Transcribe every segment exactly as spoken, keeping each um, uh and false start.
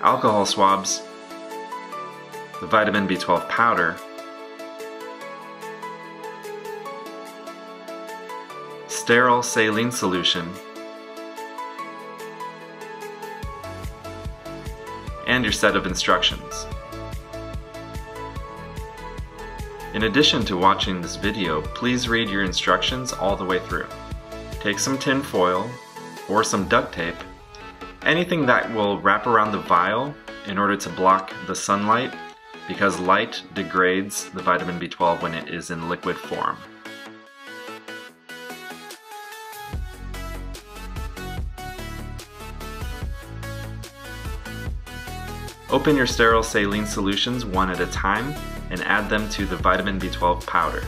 alcohol swabs, the vitamin B twelve powder, sterile saline solution, and your set of instructions. In addition to watching this video, please read your instructions all the way through. Take some tin foil or some duct tape, anything that will wrap around the vial in order to block the sunlight, because light degrades the vitamin B twelve when it is in liquid form. Open your sterile saline solutions one at a time and add them to the vitamin B twelve powder.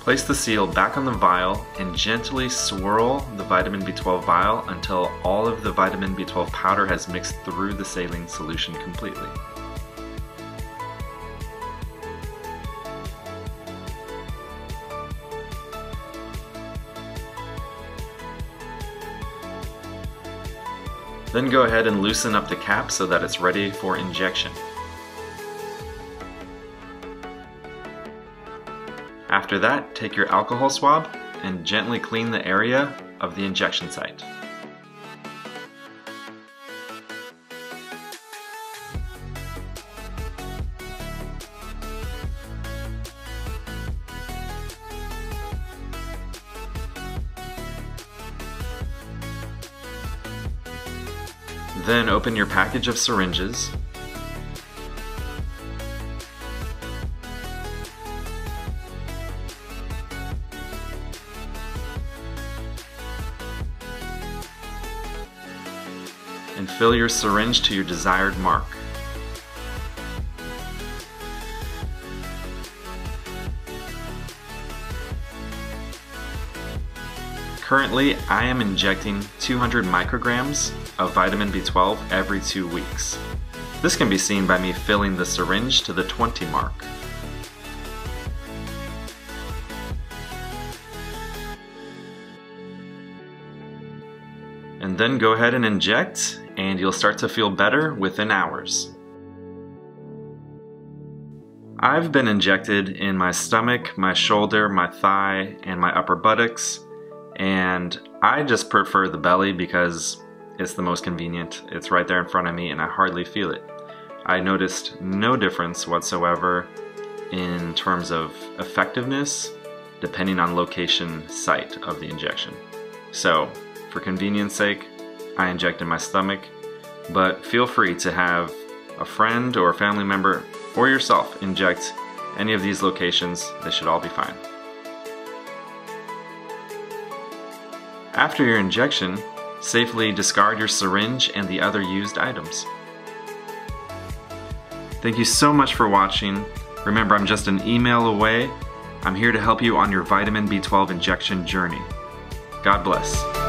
Place the seal back on the vial and gently swirl the vitamin B twelve vial until all of the vitamin B twelve powder has mixed through the saline solution completely. Then go ahead and loosen up the cap so that it's ready for injection. After that, take your alcohol swab and gently clean the area of the injection site. Then open your package of syringes. And fill your syringe to your desired mark. Currently, I am injecting two hundred micrograms of vitamin B twelve every two weeks. This can be seen by me filling the syringe to the twenty mark. And then go ahead and inject, and you'll start to feel better within hours. I've been injected in my stomach, my shoulder, my thigh, and my upper buttocks, and I just prefer the belly because it's the most convenient. It's right there in front of me and I hardly feel it. I noticed no difference whatsoever in terms of effectiveness depending on location site of the injection. So, for convenience sake, I inject in my stomach, but feel free to have a friend or a family member or yourself inject any of these locations. They should all be fine. After your injection, safely discard your syringe and the other used items. Thank you so much for watching. Remember, I'm just an email away. I'm here to help you on your vitamin B twelve injection journey. God bless.